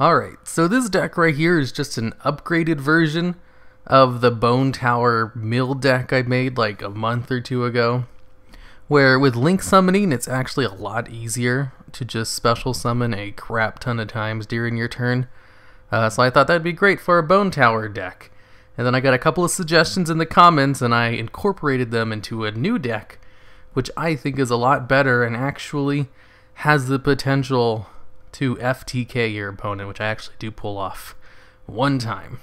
Alright, so this deck right here is just an upgraded version of the Bone Tower Mill deck I made like a month or two ago, where with Link Summoning it's actually a lot easier to just special summon a crap ton of times during your turn. So I thought that'd be great for a Bone Tower deck. And then I got a couple of suggestions in the comments and I incorporated them into a new deck, which I think is a lot better and actually has the potential to FTK your opponent, which I actually do pull off one time.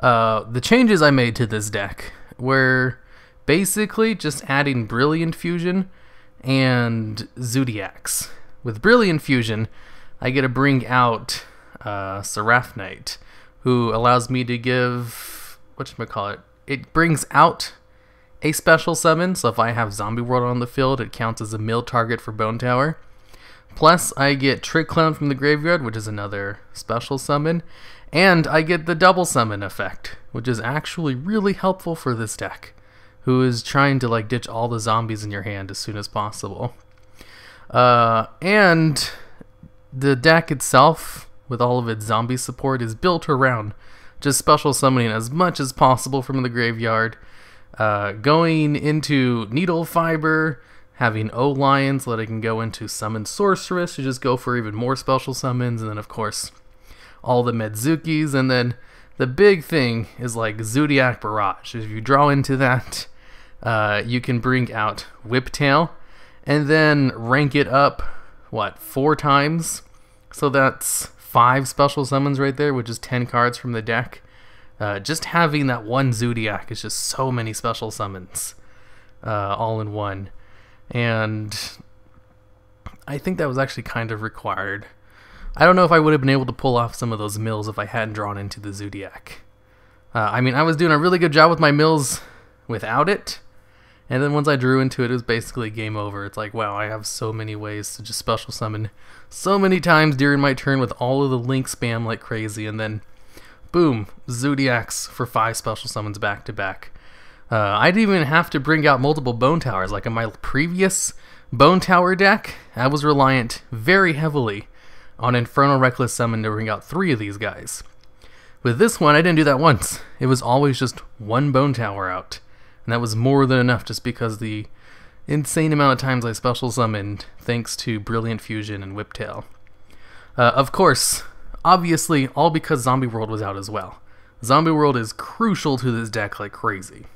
The changes I made to this deck were basically just adding Brilliant Fusion and Zoodiacs. With Brilliant Fusion, I get to bring out Seraphnite, who allows me to give, whatchamacallit, it brings out a special summon, so if I have Zombie World on the field, it counts as a mill target for Bone Tower. Plus, I get Trick Clown from the graveyard, which is another special summon, and I get the double summon effect, which is actually really helpful for this deck, who is trying to like ditch all the zombies in your hand as soon as possible. And the deck itself, with all of its zombie support, is built around just special summoning as much as possible from the graveyard, going into needle fiber, having O Lions so that I can go into Summon Sorceress to just go for even more special summons, and then of course all the Medzukis, and then the big thing is like Zoodiac Barrage. If you draw into that, you can bring out Whiptail and then rank it up, what, 4 times? So that's 5 special summons right there, which is 10 cards from the deck. Just having that one Zoodiac is just so many special summons all in one. And I think that was actually kind of required. I don't know if I would have been able to pull off some of those mills if I hadn't drawn into the Zoodiac. I mean, I was doing a really good job with my mills without it, and then once I drew into it, it was basically game over. It's like, wow, I have so many ways to just special summon so many times during my turn with all of the Link spam like crazy, and then boom, Zoodiacs for 5 special summons back to back. I didn't even have to bring out multiple Bone Towers. Like in my previous Bone Tower deck, I was reliant very heavily on Infernal Reckless Summon to bring out 3 of these guys. With this one, I didn't do that once. It was always just one Bone Tower out, and that was more than enough just because the insane amount of times I special summoned thanks to Brilliant Fusion and Whiptail. Of course, obviously, all because Zombie World was out as well. Zombie World is crucial to this deck like crazy.